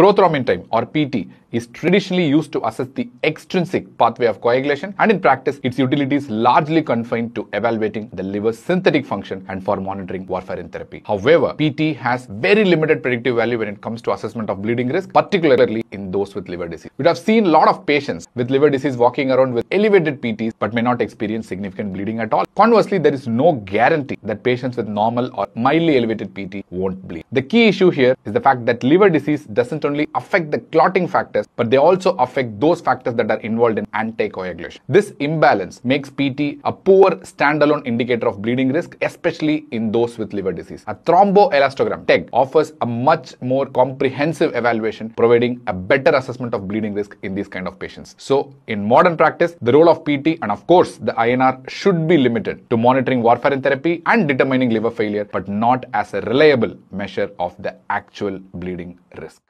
Prothrombin time or PT is traditionally used to assess the extrinsic pathway of coagulation, and in practice its utility is largely confined to evaluating the liver's synthetic function and for monitoring warfarin therapy. However, PT has very limited predictive value when it comes to assessment of bleeding risk, particularly in those with liver disease. We have seen a lot of patients with liver disease walking around with elevated PTs but may not experience significant bleeding at all. Conversely, there is no guarantee that patients with normal or mildly elevated PT won't bleed. The key issue here is the fact that liver disease doesn't only affect the clotting factors, but they also affect those factors that are involved in anticoagulation. This imbalance makes PT a poor standalone indicator of bleeding risk, especially in those with liver disease. A thromboelastography TEG offers a much more comprehensive evaluation, providing a better assessment of bleeding risk in these kind of patients. So in modern practice, the role of PT and of course the INR should be limited to monitoring warfarin therapy and determining liver failure, but not as a reliable measure of the actual bleeding risk.